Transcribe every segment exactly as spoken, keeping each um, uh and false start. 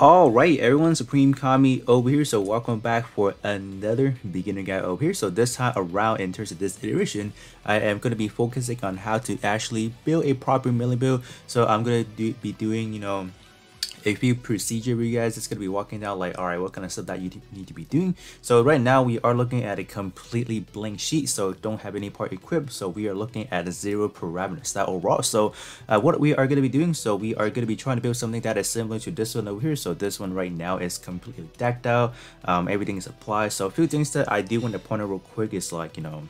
Alright everyone, Supreme Kami over here, so welcome back for another beginner guide over here. So this time around, in terms of this iteration, I am going to be focusing on how to actually build a proper melee build. So I'm going to do, be doing, you know, a few procedure for you guys. It's going to be walking down like, alright, what kind of stuff that you need to be doing. So right now we are looking at a completely blank sheet, so don't have any part equipped. So we are looking at a zero parameter style overall. So uh, what we are going to be doing, so we are going to be trying to build something that is similar to this one over here. So this one right now is completely tactile. Um, everything is applied. So a few things that I do want to point out real quick is like, you know,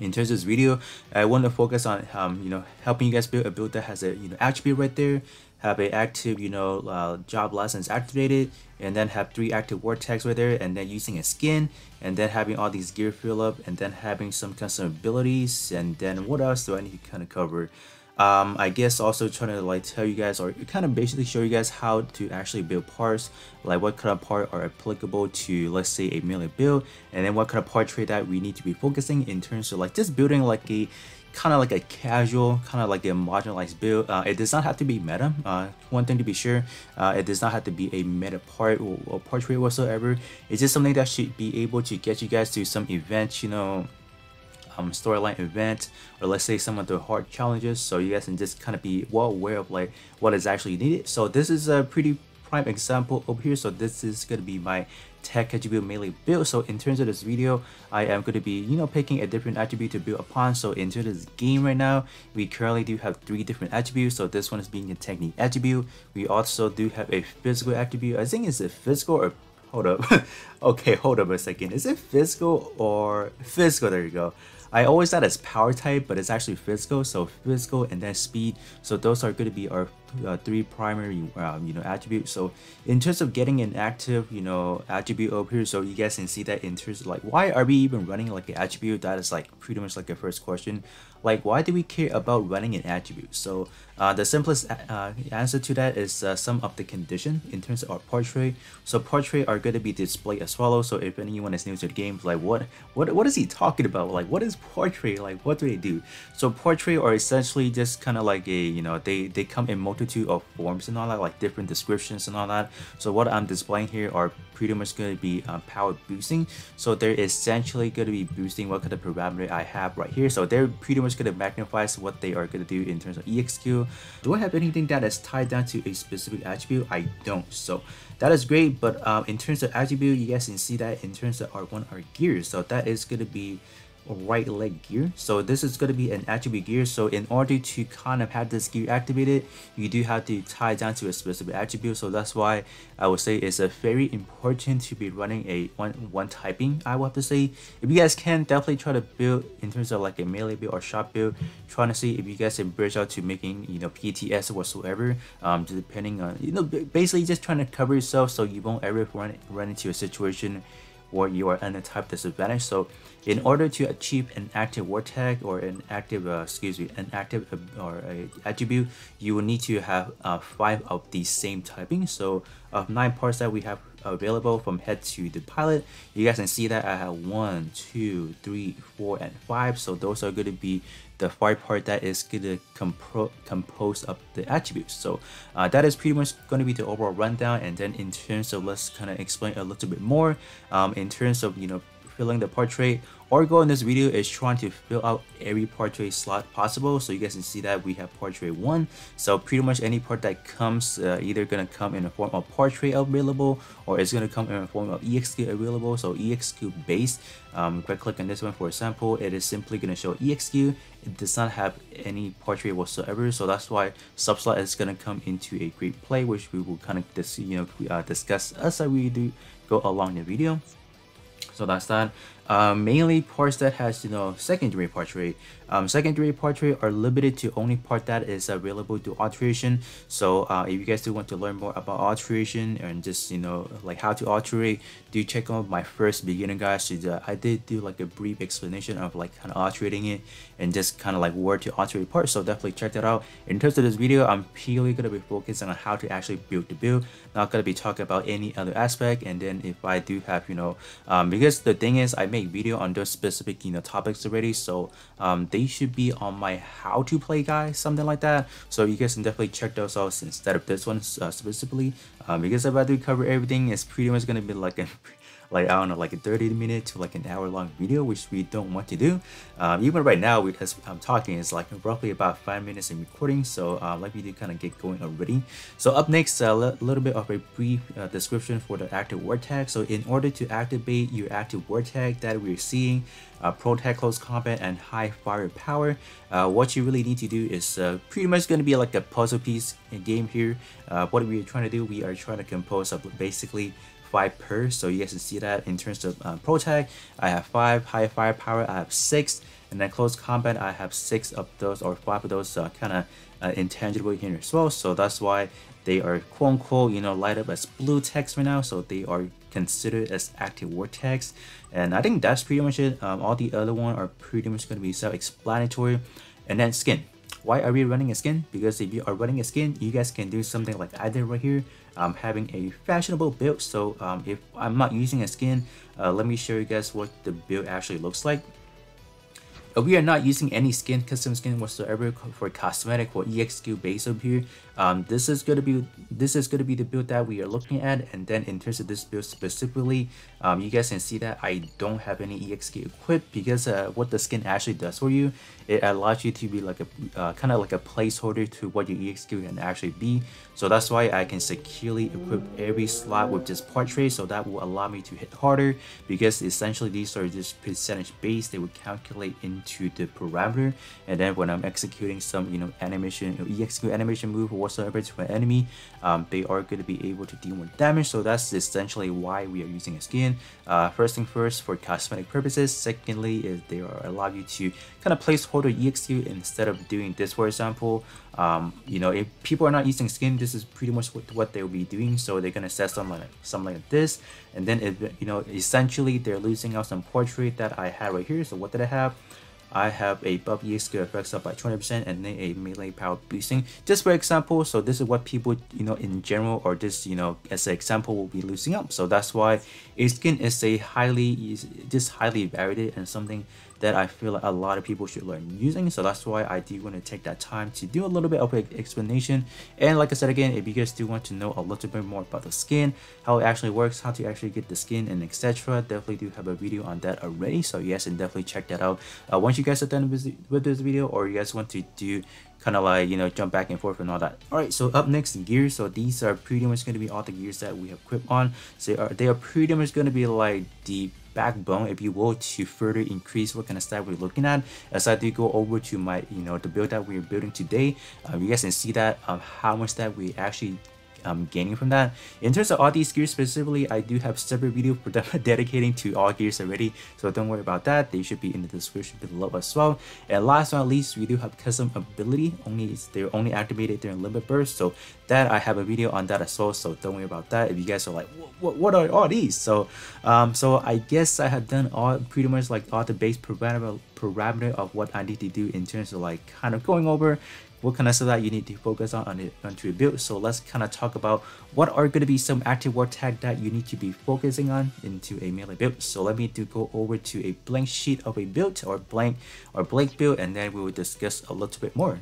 in terms of this video, I want to focus on, um, you know, helping you guys build a build that has a, you know, attribute right there, have an active, you know, uh, job license activated, and then have three active vortex right there, and then using a skin, and then having all these gear fill up, and then having some custom abilities, and then what else do I need to kind of cover? Um, I guess also trying to like tell you guys, or kind of basically show you guys how to actually build parts, like what kind of part are applicable to, let's say, a melee build, and then what kind of part trait that we need to be focusing in terms of like just building like a kind of like a casual, kind of like a marginalized build. Uh, it does not have to be meta. Uh, one thing to be sure, uh, it does not have to be a meta part or, or part trait whatsoever. It's just something that should be able to get you guys to some events, you know, Um, storyline event, or let's say some of the hard challenges, so you guys can just kind of be well aware of like what is actually needed. So this is a pretty prime example over here. So this is going to be my tech attribute melee build. So in terms of this video, I am going to be, you know, picking a different attribute to build upon. So in terms of this game right now, we currently do have three different attributes. So this one is being a technique attribute. We also do have a physical attribute. I think it's a physical or hold up okay hold up a second is it physical or physical there you go I always thought it's power type, but it's actually physical. So physical, and then speed. So those are going to be our uh, three primary um, you know attributes. So in terms of getting an active, you know, attribute over here, so you guys can see that in terms of like, why are we even running like an attribute? That is like pretty much like a first question, like why do we care about running an attribute? So uh, the simplest uh, answer to that is uh, sum up the condition in terms of our portrait. So portrait are going to be displayed as well. So if anyone is new to the game, like what what what is he talking about? Like what is portrait? Like what do they do? So portrait are essentially just kind of like a, you know, they they come in multitude of forms and all that, like different descriptions and all that. So what I'm displaying here are pretty much going to be um, power boosting. So they're essentially going to be boosting what kind of parameter I have right here. So they're pretty much going to magnify what they are going to do in terms of E X Q. Do I have anything that is tied down to a specific attribute? I don't. So that is great, but um, in terms of attribute, you guys can see that in terms of our one our gear. So that is going to be right leg gear. So this is going to be an attribute gear. So in order to kind of have this gear activated, you do have to tie down to a specific attribute. So that's why I would say it's a very important to be running a one one typing, I would have to say. If you guys can, definitely try to build in terms of like a melee build or shot build, trying to see if you guys can bridge out to making, you know, P T S or whatsoever, um depending on, you know, basically just trying to cover yourself so you won't ever run run into a situation or you are under type disadvantage. So in order to achieve an active vortex or an active uh, excuse me an active uh, or a attribute, you will need to have uh, five of the same typing. So of nine parts that we have available from head to the pilot, you guys can see that I have one, two, three, four, and five. So those are going to be the five part that is going to compro compose up the attributes. So uh, that is pretty much going to be the overall rundown. And then in terms of, let's kind of explain a little bit more um, in terms of, you know, filling the portrait. Our goal in this video is trying to fill out every portrait slot possible. So you guys can see that we have portrait one. So pretty much any part that comes uh, either going to come in the form of portrait available, or it's going to come in the form of E X Q available. So E X Q based, um, if I click on this one for example, it is simply going to show E X Q. It does not have any portrait whatsoever. So that's why subslot is going to come into a great play, which we will kind of dis you know, uh, discuss as we do go along the video. So that's that. Um, mainly parts that has, you know, secondary portrait. Um, secondary portrait are limited to only part that is available to alteration. So uh, if you guys do want to learn more about alteration and just, you know, like how to alterate, do check out my first beginner guide. So uh, I did do like a brief explanation of like kind of alterating it and just kind of like where to alterate parts. So definitely check that out. In terms of this video, I'm purely going to be focusing on how to actually build the build. Not going to be talking about any other aspect. And then if I do have, you know, um, because the thing is, I make made video on their specific, you know, topics already, so um, they should be on my how to play guide, something like that. So you guys can definitely check those out instead of this one uh, specifically, um, because if I do cover everything, it's pretty much gonna be like a like I don't know, like a thirty minute to like an hour long video, which we don't want to do. Um, even right now, we, as I'm talking, it's like roughly about five minutes in recording. So uh, let me do kind of get going already. So up next, a uh, little bit of a brief uh, description for the active word tag. So in order to activate your active word tag that we're seeing, uh, protect close combat and high firepower, uh, what you really need to do is uh, pretty much going to be like a puzzle piece game here. Uh, what we're trying to do, we are trying to compose up basically five per, so you guys can see that in terms of um, protag, I have five, high firepower, I have six, and then close combat, I have six of those, or five of those uh, kind of uh, intangible here as well. So that's why they are quote unquote, you know, light up as blue text right now. So they are considered as active word text. And I think that's pretty much it. Um, all the other ones are pretty much going to be self-explanatory. And then skin. Why are we running a skin? Because if you are running a skin, you guys can do something like I did right here. I'm having a fashionable build, so um, if I'm not using a skin, uh, let me show you guys what the build actually looks like. If we are not using any skin, custom skin whatsoever for cosmetic or E X Q base up here, um, this is gonna be this is gonna be the build that we are looking at. And then in terms of this build specifically, um, you guys can see that I don't have any E X Q equipped, because uh, what the skin actually does for you, it allows you to be like a uh, kind of like a placeholder to what your E X Q can actually be. So that's why I can securely equip every slot with this portrait, so that will allow me to hit harder, because essentially these are just percentage based. They will calculate into to the parameter, and then when I'm executing some, you know, animation or E X Q animation move or whatsoever to an enemy, um, they are going to be able to deal more damage. So that's essentially why we are using a skin. Uh, first thing first, for cosmetic purposes. Secondly, is they are allow you to kind of placeholder E X Q instead of doing this, for example. Um, you know, if people are not using skin, this is pretty much what, what they'll be doing. So they're gonna set something like something like this, and then it, you know, essentially they're losing out some portrait that I had right here. So what did I have? I have a buff E X Q effects up by twenty percent and then a melee power boosting, just for example. So this is what people, you know, in general, or just, you know, as an example, will be losing up. So that's why a skin is a highly is just highly varied and something that I feel like a lot of people should learn using. So that's why I do want to take that time to do a little bit of an explanation. And like I said again, if you guys do want to know a little bit more about the skin, how it actually works, how to actually get the skin and et cetera, definitely do have a video on that already. So you guys can definitely check that out. Uh, once you guys are done with this video, or you guys want to do kind of like, you know, jump back and forth and all that. All right, so up next, gears. So these are pretty much going to be all the gears that we have equipped on. So they are, they are pretty much going to be like the backbone, if you will, to further increase what kind of stat we're looking at. As I do go over to my, you know, the build that we're building today, um, you guys can see that um, how much that we actually um, gaining from that. In terms of all these gears specifically, I do have separate video for them dedicating to all gears already, so don't worry about that. They should be in the description below as well. And last but not least, we do have custom ability. Only they're only activated during limit burst, so that I have a video on that as well. So don't worry about that. If you guys are like, what, what are all these? So, um, so I guess I have done all pretty much like all the base parameter parameter of what I need to do in terms of like kind of going over what kind of stuff that you need to focus on on, it, on to your build. So let's kind of talk about what are going to be some active word tag that you need to be focusing on into a melee build. So let me do go over to a blank sheet of a build or blank or blank build, and then we will discuss a little bit more.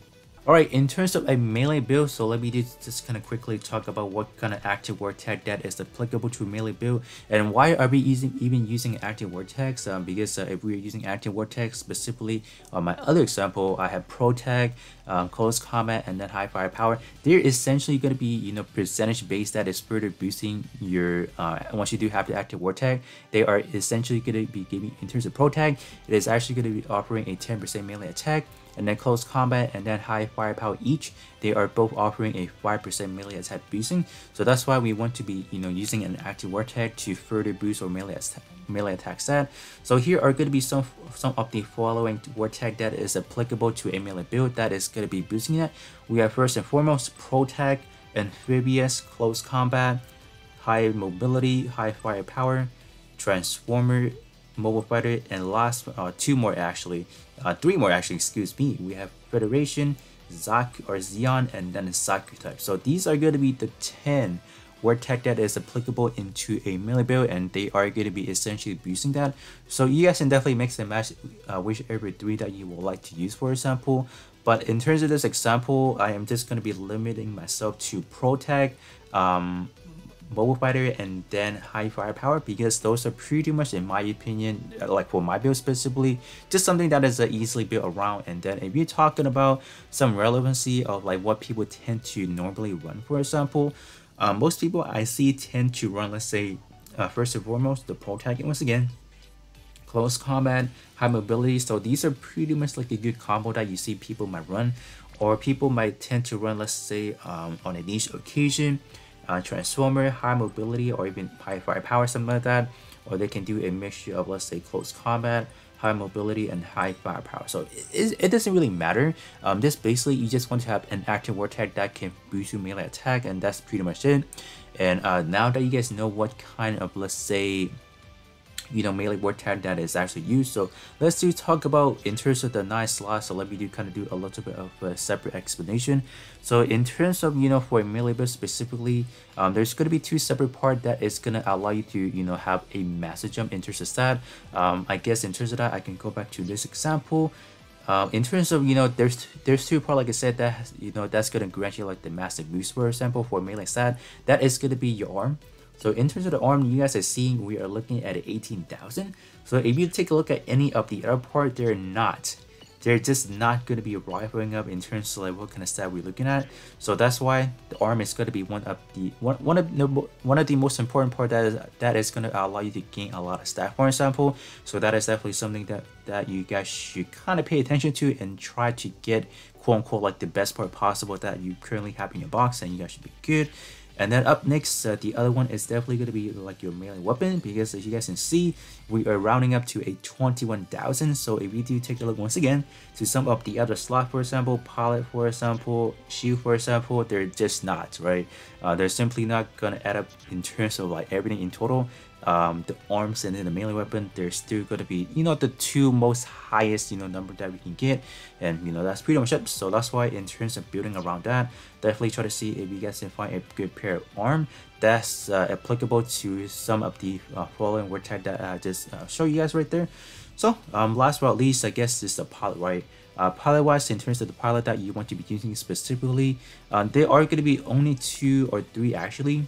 Alright, in terms of a melee build, so let me just kind of quickly talk about what kind of active word tag that is applicable to a melee build, and why are we using even using active word tags. Um, because uh, if we are using active word tags specifically on my other example, I have pro tag, um, close combat, and then high firepower. They're essentially going to be, you know, percentage based that is further boosting your. Uh, once you do have the active word tag, they are essentially going to be giving, in terms of pro tag, it is actually going to be offering a ten percent melee attack, and then close combat and then high firepower each. They are both offering a five percent melee attack boosting. So that's why we want to be, you know, using an active word tag to further boost or melee attack melee attack stat. So here are going to be some some of the following word tag that is applicable to a melee build that is going to be boosting it. We have first and foremost protag, amphibious, close combat, high mobility, high firepower, transformer, mobile fighter, and last uh, two more actually uh, three more actually excuse me we have Federation, Zaku or Zeon, and then Zaku type. So these are going to be the ten where tech that is applicable into a melee build, and they are going to be essentially boosting that. So you guys can definitely mix and match uh, whichever three that you would like to use, for example. But in terms of this example, I am just going to be limiting myself to Pro Tech, um, Mobile Fighter, and then High Firepower, because those are pretty much, in my opinion, like for my build specifically, just something that is uh, easily built around. And then if you're talking about some relevancy of like what people tend to normally run, for example, uh, most people I see tend to run, let's say, uh, first and foremost, the Pro Tech, and once again, close combat, high mobility. So these are pretty much like a good combo that you see people might run, or people might tend to run, let's say, um, on a niche occasion, uh, transformer, high mobility, or even high firepower, something like that. Or they can do a mixture of, let's say, close combat, high mobility, and high firepower. So it, it doesn't really matter. Um, just basically, you just want to have an active war tech that can boost your melee attack, and that's pretty much it. And uh, now that you guys know what kind of, let's say, you know, melee war tag that is actually used, so let's do talk about in terms of the nine slots. So let me do kind of do a little bit of a separate explanation. So in terms of, you know, for melee build specifically, um, there's going to be two separate parts that is going to allow you to, you know, have a massive jump in terms of stat. um, I guess in terms of that, I can go back to this example. Uh, in terms of, you know, there's there's two parts, like I said, that has, you know, that's going to grant you like the massive boost, for example, for melee stat. That is going to be your arm. So in terms of the arm, you guys are seeing we are looking at eighteen thousand. So if you take a look at any of the other part, they're not. They're just not going to be rivaling up in terms of like what kind of stat we're looking at. So that's why the arm is going to be one of the one one of the one of the most important part that is that is going to allow you to gain a lot of stat, for example. So that is definitely something that that you guys should kind of pay attention to and try to get, quote unquote, like the best part possible that you currently have in your box, and you guys should be good. And then up next, uh, the other one is definitely going to be like your melee weapon, because as you guys can see, we are rounding up to a twenty-one thousand. So if we do take a look once again to some of the other slot, for example, pilot, for example, shield, for example, they're just not, right? Uh, they're simply not going to add up in terms of like everything in total. Um, the arms and then the melee weapon, they're still going to be, you know, the two most highest, you know, number that we can get, and you know, that's pretty much it. So that's why in terms of building around that, definitely try to see if you guys can find a good pair of arm that's uh, applicable to some of the uh, following word type that I just uh, show you guys right there. So um, last but not least, I guess is the pilot, right? Uh, pilot wise, in terms of the pilot that you want to be using specifically, um, there are going to be only two or three actually.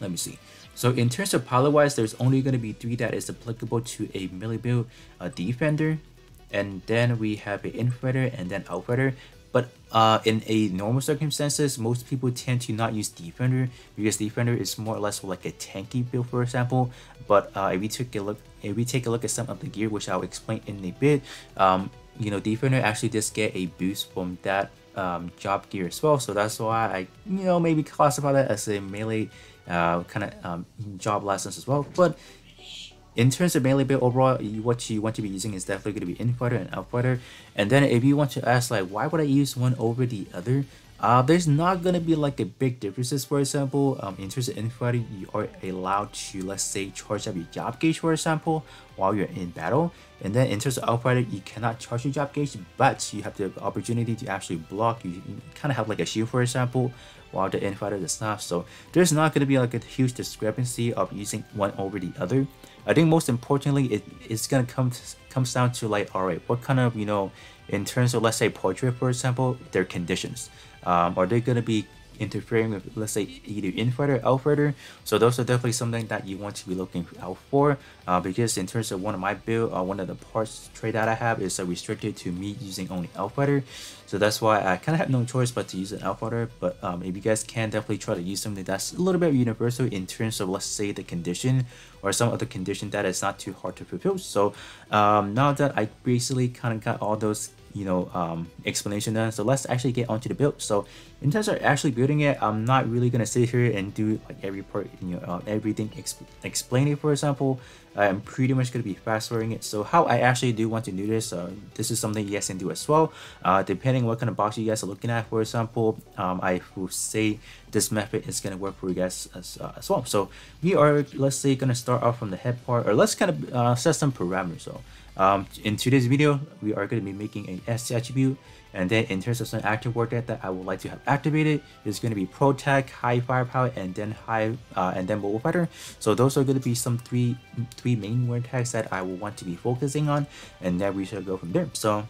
Let me see. So in terms of pilot wise, there's only going to be three that is applicable to a melee build, a defender, and then we have an infighter, and then outfighter. But uh, in a normal circumstances, most people tend to not use defender, because defender is more or less like a tanky build, for example. But uh, if we took a look, if we take a look at some of the gear, which I'll explain in a bit, um, you know, defender actually just get a boost from that um, job gear as well. So that's why I, you know, maybe classify that as a melee uh kind of um job license as well. But in terms of melee build overall, you, what you want to be using is definitely going to be infighter and outfighter. And then if you want to ask like why would I use one over the other, uh there's not going to be like a big differences. For example, um in terms of infighter, you are allowed to, let's say, charge up your job gauge, for example, while you're in battle. And then in terms of outfighter, you cannot charge your job gauge, but you have the opportunity to actually block. You kind of have like a shield, for example, while the infighter does not. So there's not going to be like a huge discrepancy of using one over the other. I think most importantly, it is going to come to, comes down to like, all right, what kind of, you know, in terms of, let's say, portrait, for example, their conditions, um, are they going to be interfering with, let's say, either infighter or outfighter? So those are definitely something that you want to be looking out for, uh, because in terms of one of my build, uh, one of the parts trade that I have is uh, restricted to me using only outfighter. So that's why I kind of have no choice but to use an outfighter. But um, if you guys can, definitely try to use something that's a little bit universal in terms of, let's say, the condition, or some other condition that is not too hard to fulfill. So um, now that I basically kind of got all those, you know, um, explanation done, so let's actually get onto the build. So in terms of actually building it, I'm not really gonna sit here and do like every part, you know, uh, everything exp explaining. For example, I'm pretty much gonna be fast forwarding it. So how I actually do want to do this, uh, this is something you guys can do as well, uh, depending what kind of box you guys are looking at. For example, um, I will say this method is gonna work for you guys as, uh, as well. So we are, let's say, gonna start off from the head part, or let's kind of uh, set some parameters. So Um, in today's video, we are going to be making an S attribute, And then in terms of some active word deck that I would like to have activated, is going to be Protect, High Firepower, and then High uh, and then Mobile Fighter. So those are going to be some three three main word attacks that I will want to be focusing on, and then we should go from there. So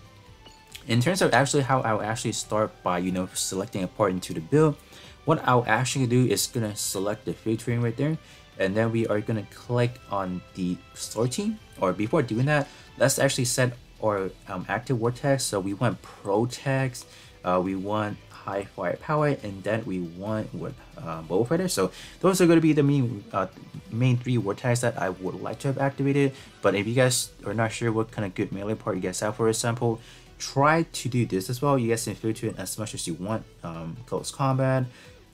in terms of actually how I'll actually start by, you know, selecting a part into the build, what I'll actually do is gonna select the featuring right there, and then we are gonna click on the sorting. Or before doing that, let's actually set our um, active vortex. So we want Protect, uh, we want High Firepower, and then we want with uh, Mobile Fighter. So those are going to be the main uh, main three vortex that I would like to have activated. But if you guys are not sure what kind of good melee part you guys have, for example, try to do this as well. You guys can filter it as much as you want. Um, close combat,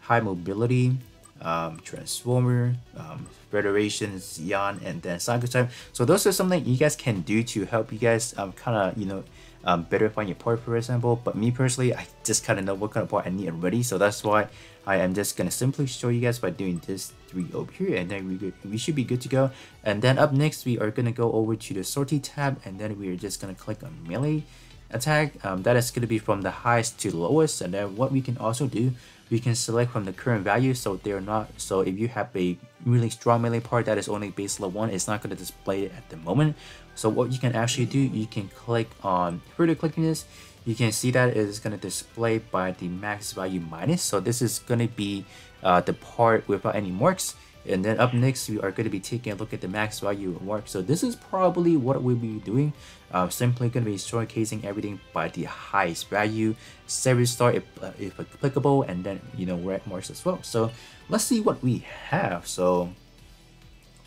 high mobility, um, transformer, um, Federation, Xeon, and then Cycle Type. So those are something you guys can do to help you guys um, kind of, you know, um, better find your part, for example. But me personally, I just kind of know what kind of part I need already. So that's why I am just going to simply show you guys by doing this three over here, and then we, good, we should be good to go. And then up next, we are going to go over to the sortie tab, and then we are just going to click on melee attack. Um, that is going to be from the highest to lowest. And then what we can also do, we can select from the current value, so they're not, so if you have a really strong melee part that is only base level one, it's not going to display it at the moment. So what you can actually do, you can click on further clicking this, you can see that it is going to display by the max value minus. So this is going to be uh, the part without any marks. And then up next, we are going to be taking a look at the max value mark. So this is probably what we'll be doing. Uh, simply going to be showcasing everything by the highest value, service star if, uh, if applicable, and then, you know, red marks as well. So let's see what we have. So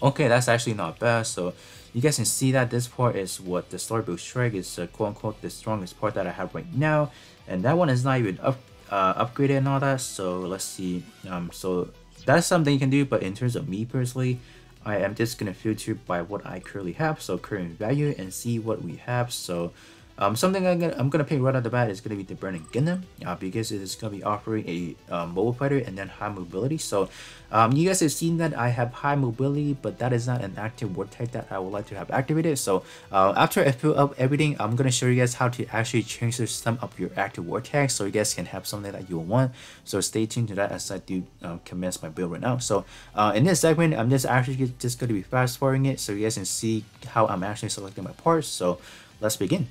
okay, that's actually not bad. So you guys can see that this part is what the Star Boost Strike is, uh, quote unquote, the strongest part that I have right now. And that one is not even up, uh, upgraded and all that. So let's see. Um, so that's something you can do, but in terms of me personally, I am just gonna filter by what I currently have, so current value, and see what we have. So um, something I'm gonna, I'm gonna pick right off the bat is gonna be the Burning Gundam, uh, because it is gonna be offering a uh, mobile fighter and then high mobility. So um, you guys have seen that I have high mobility, but that is not an active word type that I would like to have activated. So uh, after I fill up everything, I'm gonna show you guys how to actually change the system of your active word tag, so you guys can have something that you want. So stay tuned to that as I do uh, commence my build right now. So uh, in this segment, I'm just actually just gonna be fast forwarding it, so you guys can see how I'm actually selecting my parts. So let's begin.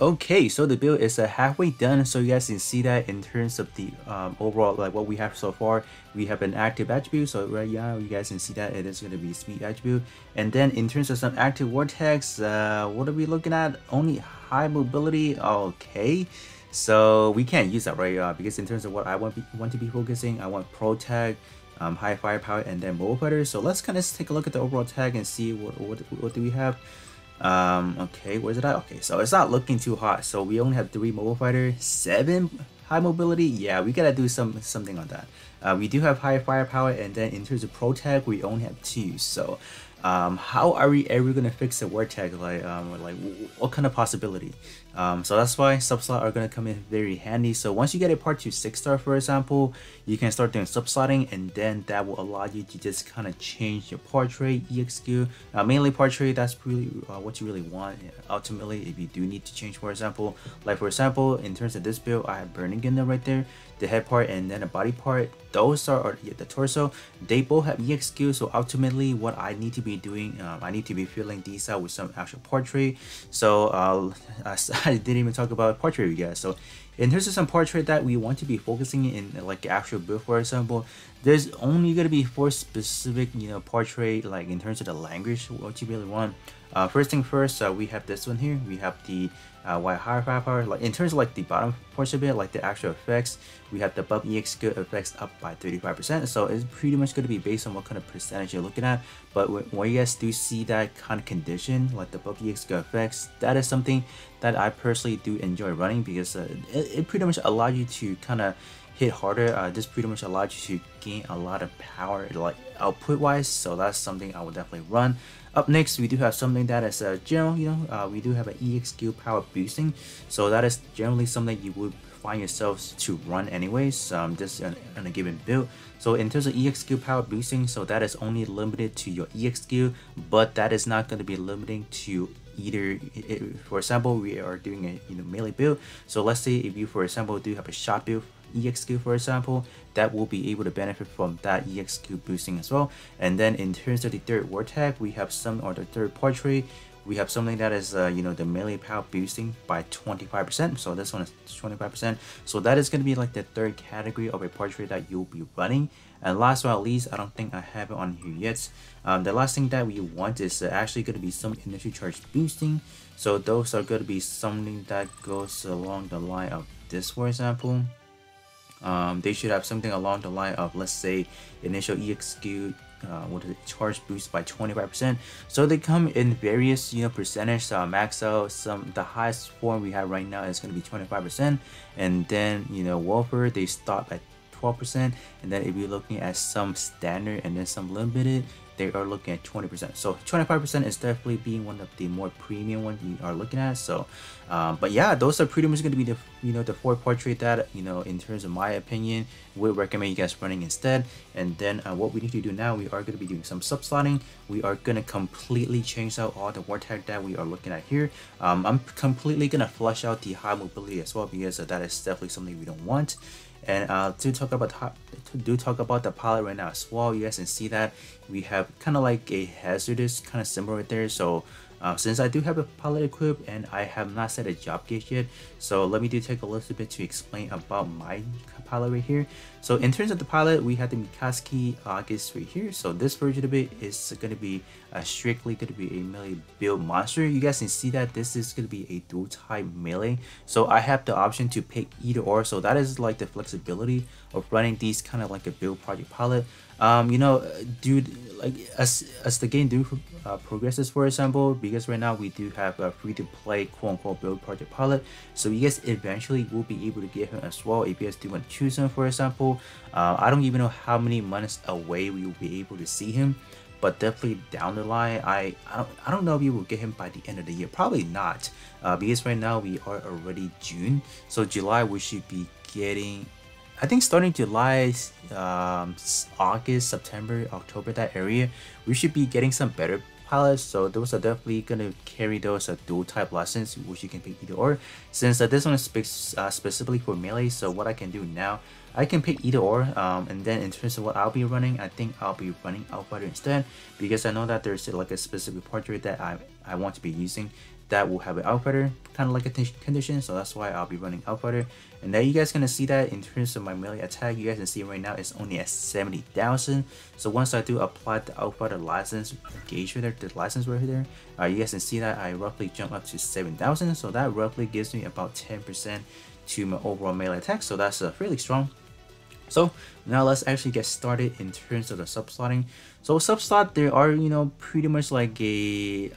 Okay, so the build is uh, halfway done, so you guys can see that in terms of the um, overall, like what we have so far, we have an active attribute. So right now you guys can see that it is going to be speed attribute. And then in terms of some active vortex, uh, what are we looking at? Only high mobility. Okay, so we can't use that, right? Uh, because in terms of what I want, be, want to be focusing, I want Protect, Um, high Firepower, and then Mobile Fighter. So let's kind of take a look at the overall tag and see what what, what do we have. Um okay, where's it at? Okay, so it's not looking too hot. So we only have three Mobile Fighter, seven high mobility. Yeah, we gotta do some something on that. Uh, we do have High Firepower, and then in terms of Protect, we only have two. So um how are we ever gonna fix the word tag? Like um like what kind of possibility? Um so that's why subslot are gonna come in very handy. So once you get a part to six star, for example, you can start doing subslotting, and then that will allow you to just kind of change your portrait E X Q. Now mainly portrait, that's really uh, what you really want ultimately if you do need to change, for example. Like for example, in terms of this build, I have Burning Gundam right there, the head part, and then the body part. Those are, or yeah, the torso, they both have E X Q. So ultimately what I need to be doing, um, I need to be filling these out with some actual portrait. So uh, I, I didn't even talk about portrait, you guys. So in terms of some portrait that we want to be focusing in, like actual build, for example, there's only going to be four specific, you know, portrait, like in terms of the language, what you really want. Uh, first thing first, uh, we have this one here. We have the uh, white higher power. Like in terms of like the bottom portion of it, like the actual effects, we have the buff E X good effects up by thirty-five percent. So it's pretty much going to be based on what kind of percentage you're looking at. But when, when you guys do see that kind of condition, like the buff E X good effects, that is something that I personally do enjoy running, because uh, it, it pretty much allows you to kind of hit harder. Uh, this pretty much allows you to gain a lot of power, like output wise. So that's something I will definitely run. Up next, we do have something that is a uh, general, you know, uh, we do have an E X skill power boosting. So that is generally something you would find yourselves to run anyways, um, just on, on a given build. So in terms of E X skill power boosting, so that is only limited to your E X skill, but that is not going to be limiting to either. For example, we are doing a, you know, melee build. So let's say if you, for example, do have a shot build E X skill, for example, that will be able to benefit from that E X skill boosting as well. And then in terms of the third war tag, we have some, or the third portrait, we have something that is uh, you know, the melee power boosting by twenty-five percent. So this one is twenty-five percent. So that is going to be like the third category of a portrait that you'll be running. And last but not least, I don't think I have it on here yet. Um, the last thing that we want is uh, actually going to be some initial charge boosting. So those are going to be something that goes along the line of this, for example. Um, they should have something along the line of, let's say, initial E X skill uh, what is it, charge boost by twenty-five percent. So they come in various, you know, percentage. Uh, max out, some, the highest form we have right now is going to be twenty-five percent, and then, you know, welfare, they stop at twelve percent, and then if you're looking at some standard and then some limited, they are looking at twenty percent. So twenty-five percent is definitely being one of the more premium ones you are looking at. So um, but yeah, those are pretty much going to be the, you know, the four portrait that, you know, in terms of my opinion, would recommend you guys running instead. And then uh, what we need to do now, we are going to be doing some subslotting. We are going to completely change out all the war tag that we are looking at here. um, I'm completely going to flush out the high mobility as well, because uh, that is definitely something we don't want. And uh, to talk about do talk about the palette right now as well, you guys can see that we have kind of like a hazardous kind of symbol right there. So uh, since I do have a palette equipped and I have not set a job gauge yet, so let me do take a little bit to explain about my palette right here. So in terms of the palette, we have the Mikasuki August right here. So this version of it is going to be uh, strictly going to be a melee build monster. You guys can see that this is going to be a dual type melee. So I have the option to pick either or. So that is like the flexibility of running these kind of like a build project palette. Um, you know, dude, like as as the game do uh, progresses, for example, because right now we do have a free to play quote unquote build project palette. So you guys eventually will be able to get him as well if you guys do want to choose him, for example. Uh, I don't even know how many months away we will be able to see him, but definitely down the line, I I don't, I don't know if we will get him by the end of the year. Probably not, uh, because right now we are already June, so July we should be getting. I think starting July, um, August, September, October, that area, we should be getting some better palettes. So those are definitely gonna carry those uh, dual type lessons, which you can pick either or. Since uh, this one is spe uh, specifically for melee, so what I can do now, I can pick either or. Um, and then in terms of what I'll be running, I think I'll be running Outfighter instead, because I know that there's like a specific portrait that I I want to be using that will have an Outfighter kind of like a condition. So that's why I'll be running Outfighter. And now you guys gonna see that in terms of my melee attack, you guys can see right now it's only at seventy thousand. So once I do apply the Outfighter license gauge right there, the license right there, uh, you guys can see that I roughly jump up to seven thousand. So that roughly gives me about ten percent to my overall melee attack. So that's uh, fairly strong. So now let's actually get started in terms of the subslotting. So subslot, there are, you know, pretty much like a,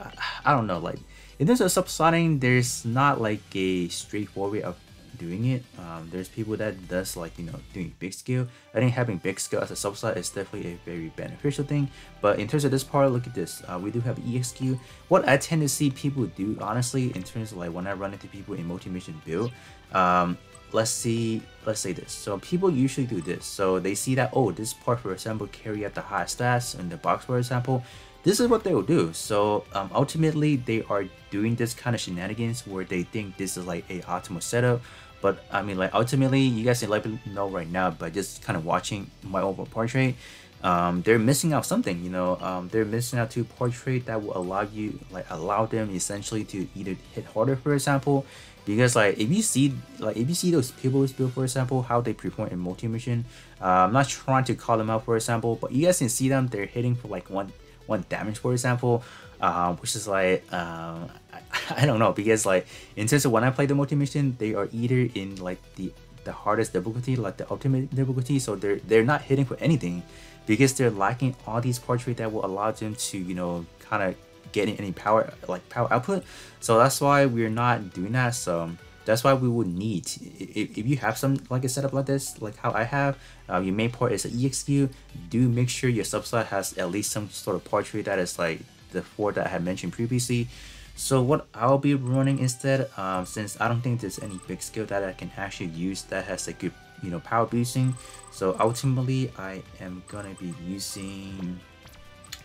I don't know, like in terms of subslotting, there's not like a straightforward way of doing it. Um, there's people that does like, you know, doing big scale. I think having big scale as a subslot is definitely a very beneficial thing. But in terms of this part, look at this. Uh, we do have E X Q. What I tend to see people do, honestly, in terms of like when I run into people in multi-mission build, um, let's see, let's say this. So people usually do this. So they see that, oh, this part, for example, carry out the high stats in the box, for example. This is what they will do. So um, ultimately, they are doing this kind of shenanigans where they think this is like a optimal setup. But I mean, like ultimately, you guys can let me know right now by just kind of watching my overall portrait. Um, they're missing out something, you know. Um, they're missing out to portrait that will allow you, like, allow them essentially to either hit harder, for example. Because like if you see like if you see those people build, for example, how they perform in multi-mission, uh, I'm not trying to call them out, for example, but you guys can see them. They're hitting for like one. one damage, for example, um, which is like, um, I, I don't know, because like in terms of when I play the multi-mission, they are either in like the the hardest difficulty, like the ultimate difficulty, so they're they're not hitting for anything because they're lacking all these parts that will allow them to, you know, kind of getting any power, like power output. So that's why we're not doing that. So that's why we would need, if, if you have some like a setup like this, like how I have, uh, your main part is an E X Q, do make sure your subslot has at least some sort of part tree that is like the four that I had mentioned previously. So what I'll be running instead, um, since I don't think there's any big skill that I can actually use that has a good, you know, power boosting. So ultimately, I am gonna be using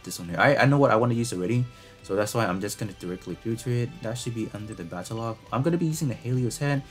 this one here. I, I know what I want to use already. So that's why I'm just going to directly go to it. That should be under the battle log. I'm going to be using the Helios hand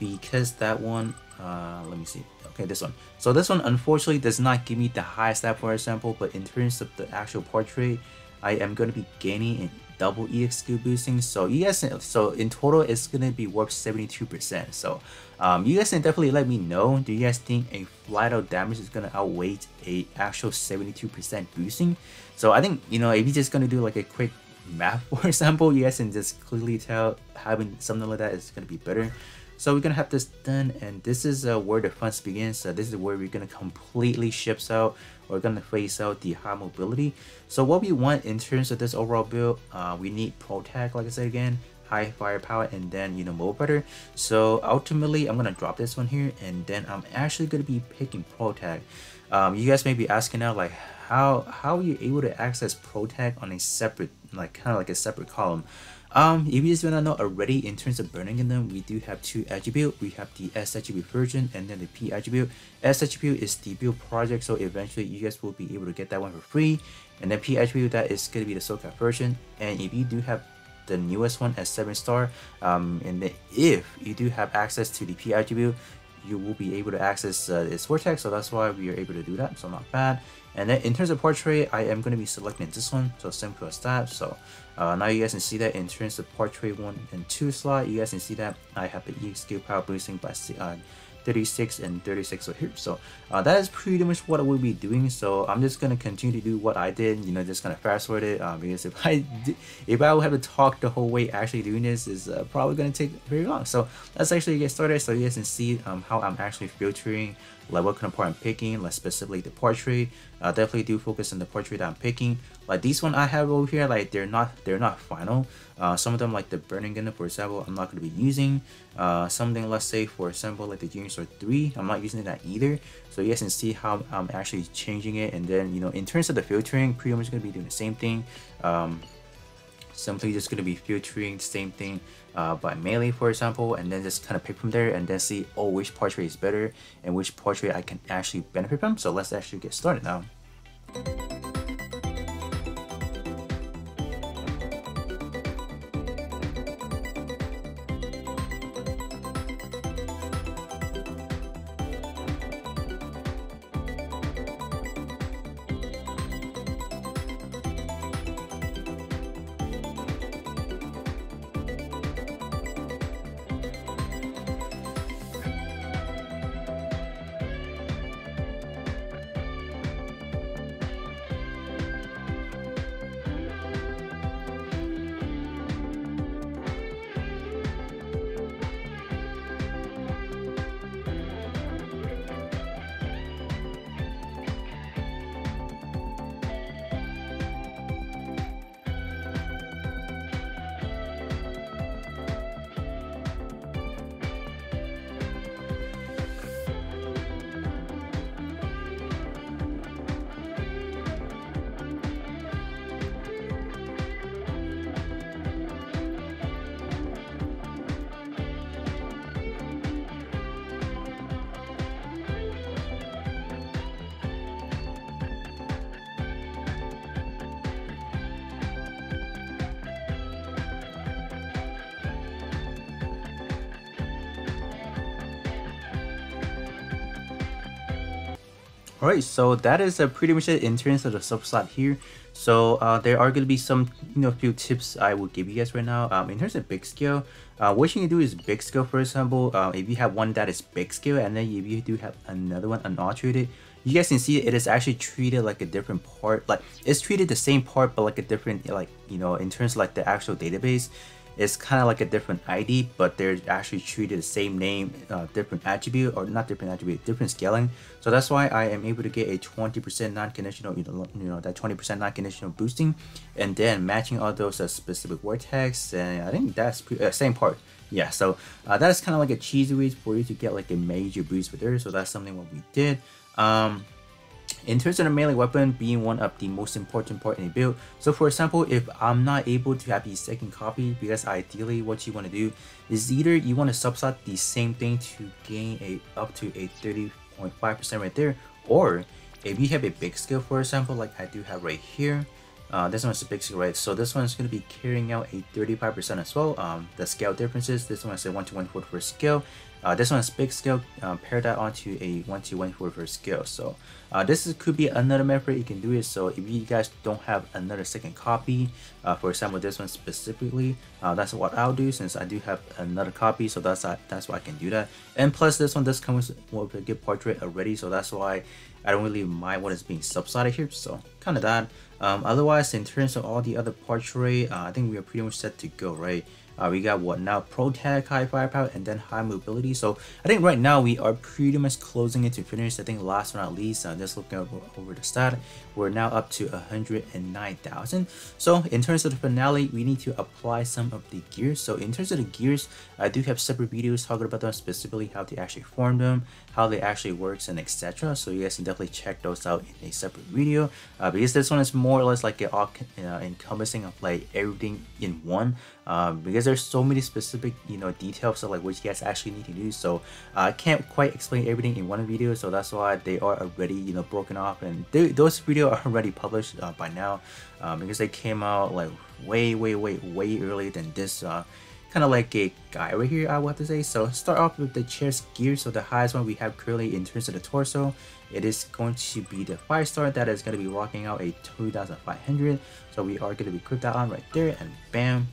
because that one, uh, let me see. Okay, this one. So this one, unfortunately, does not give me the highest stat, for example, but in terms of the actual portrait, I am going to be gaining a double E X Q boosting. So you guys, so in total, it's going to be worth seventy-two percent. So um, you guys can definitely let me know. Do you guys think a flat out damage is going to outweigh a actual seventy-two percent boosting? So I think, you know, if you're just going to do like a quick math, for example, you guys can just clearly tell having something like that is going to be better. So we're going to have this done, and this is uh, where the fun begins. So this is where we're going to completely ships out, we're going to phase out the high mobility. So what we want in terms of this overall build, uh, we need protect, like I said again, high firepower, and then, you know, mobile better. So ultimately I'm going to drop this one here, and then I'm actually going to be picking protect. Um, you guys may be asking now, like, how how are you able to access protect on a separate, like kind of like a separate column? Um if you just want to know already, in terms of Burning Gundam, we do have two attributes. We have the S attribute version and then the P attribute. S attribute is the build project, so eventually you guys will be able to get that one for free, and then P attribute, that is going to be the SoCal version. And if you do have the newest one as seven star, um and then if you do have access to the P attribute, you will be able to access uh, its vortex. So that's why we are able to do that, so not bad. And then in terms of portrait, I am going to be selecting this one, so simple as that. So uh, now you guys can see that in terms of portrait one and two slot, you guys can see that I have the E X Q power boosting by uh, thirty-six and thirty-six right here. So uh, that is pretty much what I will be doing. So I'm just going to continue to do what I did, you know, just going to fast forward it, um, because if I did, if I would have to talk the whole way actually doing this, is uh, probably going to take very long. So let's actually get started, so you guys can see um, how I'm actually filtering, like what kind of part I'm picking, like specifically the portrait. I definitely do focus on the portrait that I'm picking. Like these one I have over here, like they're not they're not final. Uh, some of them, like the Burning Gundam, for example, I'm not going to be using. Uh, something, let's say, for example, like the Junior Sword three, I'm not using that either. So you guys can see how I'm actually changing it. And then, you know, in terms of the filtering, pretty much going to be doing the same thing. Um, simply just going to be filtering the same thing uh, by melee, for example, and then just kind of pick from there and then see, oh, which portrait is better and which portrait I can actually benefit from. So let's actually get started now. Alright, so that is uh, pretty much it in terms of the subslot here. So uh, there are going to be some, you know, few tips I will give you guys right now. Um, in terms of big skill, uh, what you can do is big skill, for example, uh, if you have one that is big skill, and then if you do have another one unalterated, you guys can see it is actually treated like a different part. Like it's treated the same part, but like a different, like, you know, in terms of like the actual database. It's kind of like a different I D, but they're actually treated the same name, uh, different attribute, or not different attribute, different scaling. So that's why I am able to get a twenty percent non-conditional, you know, you know that twenty percent non-conditional boosting, and then matching all those uh, specific vortex, and I think that's uh, same part. Yeah, so uh, that's kind of like a cheesy way for you to get like a major boost with her. So that's something what we did. Um, In terms of the melee weapon being one of the most important part in a build, so for example, if I'm not able to have the second copy, because ideally what you want to do is either you want to subslot the same thing to gain a up to a thirty point five percent right there, or if you have a big skill, for example, like I do have right here, uh, this one's a big skill, right? So this one's going to be carrying out a thirty-five percent as well. Um, the scale differences, this one is a one to one four for skill. Uh, this one's big scale, um, pair that onto a one to one four for skill. So uh, this is, could be another method you can do it. So if you guys don't have another second copy, uh, for example this one specifically, uh, that's what I'll do since I do have another copy. So that's uh, that's why I can do that. And plus this one does come with, with a good portrait already, so that's why I don't really mind what is being subsidized here. So kind of that. Um, otherwise, in terms of all the other portrait, uh, I think we are pretty much set to go, right? Uh, we got what now? Pro Tag, High Firepower, and then High Mobility. So I think right now we are pretty much closing it to finish. I think last but not least, uh, just looking over, over the stat, we're now up to one hundred nine thousand. So in terms of the finale, we need to apply some of the gears. So in terms of the gears, I do have separate videos talking about them, specifically how they actually form them, how they actually works, and et cetera. So you guys can definitely check those out in a separate video, uh, because this one is more or less like an all uh, encompassing of like everything in one. Um, because there's so many specific, you know, details of like what you guys actually need to do, so I uh, can't quite explain everything in one video, so that's why they are already, you know, broken off, and they, those videos are already published uh, by now, um, because they came out like way way way way earlier than this uh, kind of like a guy right here, I would have to say. So start off with the chest gear. So the highest one we have currently in terms of the torso, it is going to be the five star that is going to be rocking out a two thousand five hundred, so we are going to equip that on right there, and bam.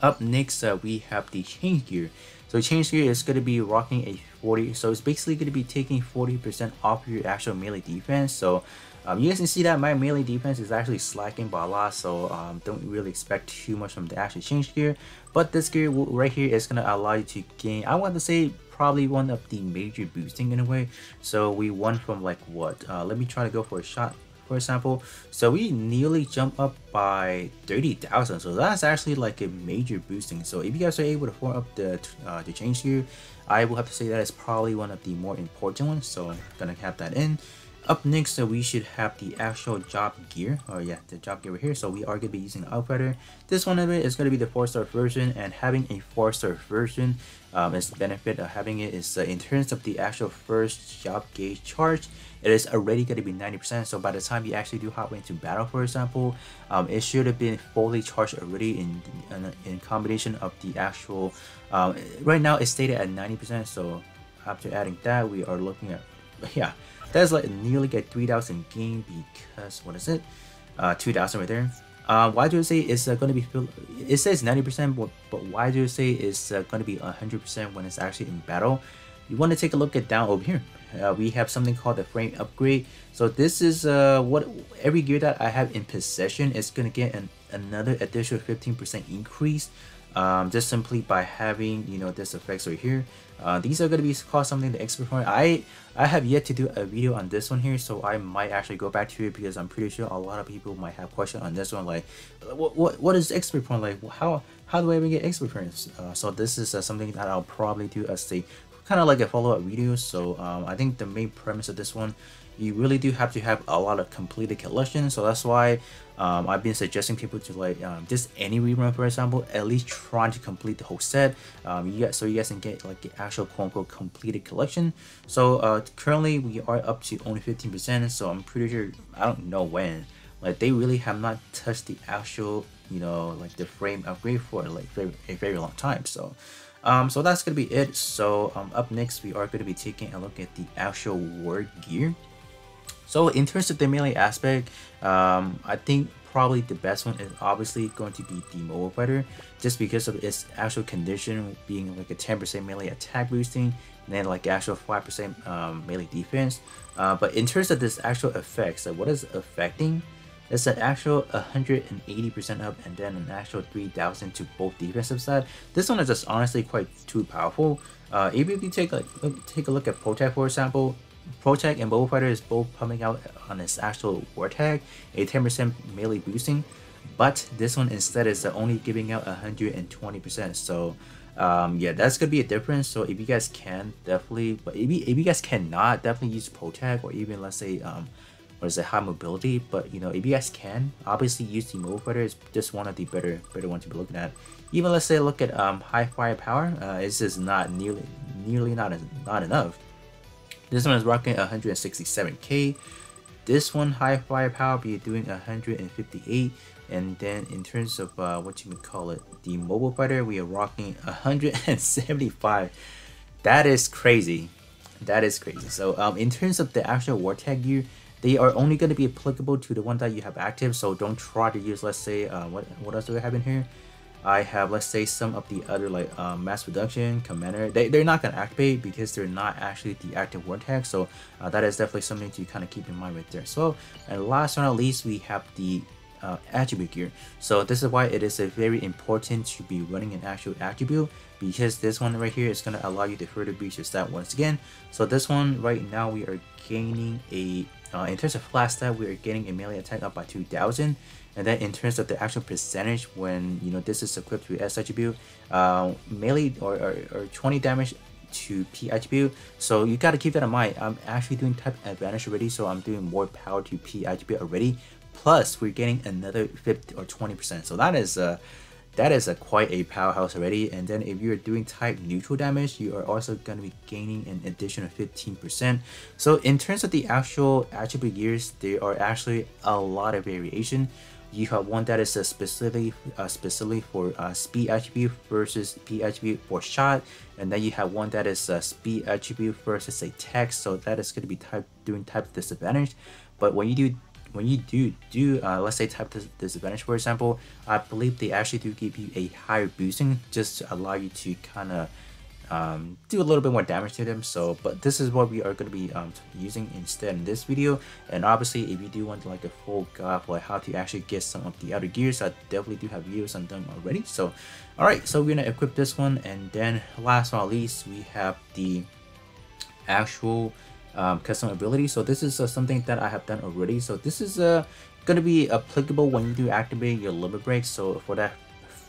Up next, uh, we have the change gear. So change gear is going to be rocking a forty, so it's basically going to be taking forty percent off your actual melee defense. So um, you guys can see that my melee defense is actually slacking by a lot, so um, don't really expect too much from the actual change gear. But this gear will, right here, is going to allow you to gain, I want to say, probably one of the major boosting in a way. So we won from like what, uh, let me try to go for a shot, for example. So we nearly jump up by thirty thousand, so that's actually like a major boosting. So if you guys are able to form up the uh, the change gear, I will have to say that is probably one of the more important ones, so I'm gonna have that in. Up next, so we should have the actual job gear. Oh yeah, the job gear right here. So we are gonna be using Outrider. This one of it is gonna be the four star version, and having a four star version, um, is the benefit of having it is uh, in terms of the actual first job gauge charge, it is already gonna be ninety percent. So by the time you actually do hop into battle, for example, um, it should have been fully charged already in in, in combination of the actual. Um, right now it's stated at ninety percent. So after adding that, we are looking at, yeah. That's like nearly a three thousand gain because what is it? Uh, two thousand right there. Uh, why do I say it's uh, going to be? Filled? It says ninety percent, but, but why do I say it's uh, going to be one hundred percent when it's actually in battle? You want to take a look at down over here. Uh, we have something called the frame upgrade. So this is uh, what every gear that I have in possession is going to get an, another additional fifteen percent increase. Um, just simply by having, you know, this effects right here. Uh, these are going to be called something the expert point. I I have yet to do a video on this one here, so I might actually go back to it because I'm pretty sure a lot of people might have questions on this one, like what what, what is expert point, like how how do I even get expert points? Uh, so this is uh, something that I'll probably do as a kind of like a follow up video. So um, I think the main premise of this one, you really do have to have a lot of completed collections, so that's why um, I've been suggesting people to like um, just any rerun, for example, at least trying to complete the whole set, um, you guys, so you guys can get like the actual quote unquote completed collection. So uh, currently we are up to only fifteen percent, so I'm pretty sure, I don't know when, like they really have not touched the actual, you know, like the frame upgrade for like very, a very long time. So um, so that's gonna be it. So um, up next we are gonna be taking a look at the actual war gear. So in terms of the melee aspect, um, I think probably the best one is obviously going to be the mobile fighter, just because of its actual condition being like a ten percent melee attack boosting, and then like actual five percent um, melee defense. Uh, but in terms of this actual effects, like what is affecting? It's an actual one hundred eighty percent up and then an actual three thousand to both defensive side. This one is just honestly quite too powerful. Uh, even if you take a, take a look at Protect, for example, Protect and Mobile Fighter is both pumping out on its actual War Tag, a ten percent melee boosting, but this one instead is only giving out one hundred twenty percent. So um, yeah, that's gonna be a difference. So if you guys can, definitely, but if you, if you guys cannot, definitely use Protect or even let's say um, or is it high mobility? But you know, if you guys can, obviously use the Mobile Fighter. It's just one of the better, better ones to be looking at. Even let's say look at um, high firepower. Uh, it's just not nearly, nearly not not enough. This one is rocking one hundred sixty-seven K. This one high firepower be doing one hundred fifty-eight. And then in terms of uh, what you would call it, the Mobile Fighter, we are rocking one hundred seventy-five. That is crazy. That is crazy. So um, in terms of the actual War Tag gear, they are only going to be applicable to the one that you have active, so don't try to use, let's say, uh, what, what else do I have in here? I have, let's say, some of the other, like, uh, Mass Production, Commander. They, they're not going to activate because they're not actually the active War Tag, so uh, that is definitely something to kind of keep in mind right there. So, and last but not least, we have the uh, attribute gear. So this is why it is a very important to be running an actual attribute, because this one right here is going to allow you to further boost your stat once again. So this one right now, we are gaining a... Uh, in terms of flat stat, we are getting a melee attack up by two thousand, and then in terms of the actual percentage, when you know this is equipped with S attribute, uh, melee or, or, or twenty damage to P attribute. So you got to keep that in mind. I'm actually doing type advantage already, so I'm doing more power to P attribute already. Plus, we're getting another fifty or twenty percent. So that is uh, that is a quite a powerhouse already. And then if you're doing type neutral damage, you are also going to be gaining an additional fifteen percent. So in terms of the actual attribute gears, there are actually a lot of variation. You have one that is a specific, uh, specifically for uh, speed attribute versus P attribute for shot, and then you have one that is a speed attribute versus a tech. So that is going to be type doing type disadvantage. But when you do When you do do uh, let's say type this disadvantage, for example, I believe they actually do give you a higher boosting just to allow you to kind of um, do a little bit more damage to them. So, but this is what we are going to be um, using instead in this video. And obviously, if you do want like a full guide for how to actually get some of the other gears, I definitely do have videos on them already. So, all right, so we're gonna equip this one, and then last but not least, we have the actual. Um, custom ability. So this is uh, something that I have done already. So this is uh, gonna be applicable when you do activate your limit break. So for that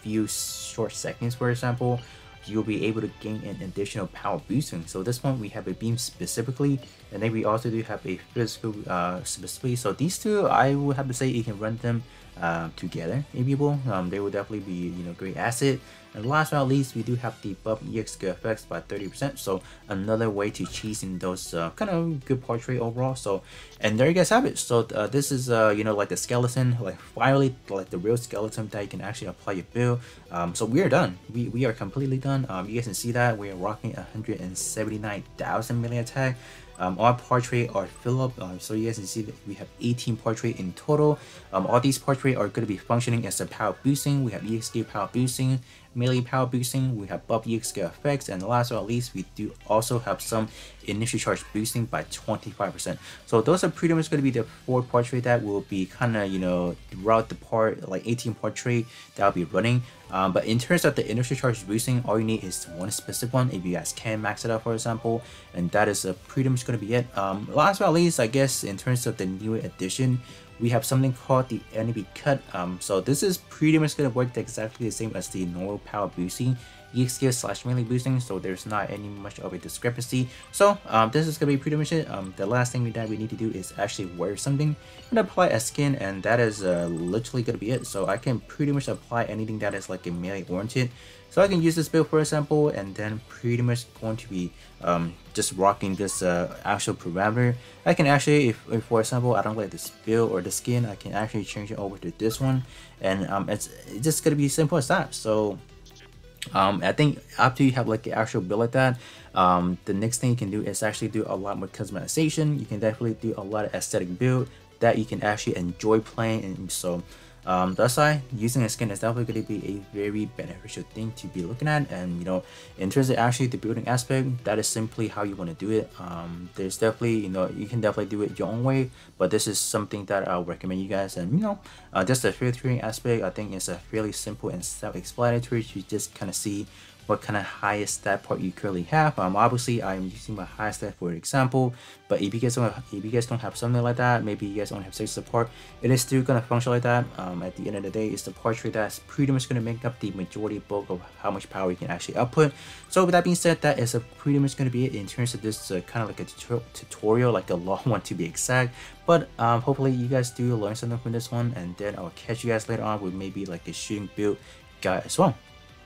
few short seconds, for example, you'll be able to gain an additional power boosting. So this one we have a beam specifically, and then we also do have a physical uh, specifically. So these two, I would have to say you can run them uh, together if you will. Um, they will definitely be, you know, great asset. And last but not least, we do have the buff E X skill effects by thirty percent. So another way to cheese in those uh, kind of good portrait overall. So, and there you guys have it. So uh, this is, uh, you know, like the skeleton, like finally, like the real skeleton that you can actually apply your build. Um, so we are done. We, we are completely done. Um, you guys can see that we are rocking one hundred seventy-nine thousand melee attack. Um, all portrait are fill up, um, so you guys can see that we have eighteen portrait in total. Um, all these portrait are going to be functioning as a power boosting. We have E X K power boosting, melee power boosting, we have buff E X K effects, and last but not least, we do also have some initial charge boosting by twenty-five percent. So those are pretty much going to be the four portrait that will be kind of, you know, throughout the part, like eighteen portrait that will be running. Um, but in terms of the initial charge boosting, all you need is one specific one if you guys can max it out, for example, and that is a pretty much going to be it. Um, last but not least, I guess in terms of the new edition, we have something called the enemy cut. Um, so this is pretty much going to work exactly the same as the normal power boosting, E X K slash melee boosting, so there's not any much of a discrepancy. So um, this is going to be pretty much it. Um, the last thing that we need to do is actually wear something and apply a skin, and that is uh, literally going to be it. So I can pretty much apply anything that is like a melee oriented. So I can use this build, for example, and then pretty much going to be um, just rocking this uh, actual parameter. I can actually, if, if for example I don't like this build or the skin, I can actually change it over to this one, and um, it's, it's just going to be simple as that. So um I think after you have like an actual build like that, um the next thing you can do is actually do a lot more customization. You can definitely do a lot of aesthetic build that you can actually enjoy playing, and so Um, that's why using a skin is definitely going to be a very beneficial thing to be looking at. And you know, in terms of actually the building aspect, that is simply how you want to do it. Um, there's definitely, you know, you can definitely do it your own way, but this is something that I'll recommend you guys. And you know, uh, just the filtering aspect, I think it's a fairly simple and self-explanatory. You just kind of see what kind of highest stat part you currently have. Um, obviously I'm using my highest stat for example, but if you guys don't, if you guys don't have something like that, maybe you guys don't have six support, it is still gonna function like that. Um, at the end of the day, it's the part trait that's pretty much gonna make up the majority bulk of how much power you can actually output. So with that being said, that is a pretty much gonna be it in terms of this uh, kind of like a tutorial, tutorial, like a long one to be exact. But um, hopefully you guys do learn something from this one, and then I'll catch you guys later on with maybe like a shooting build guy as well.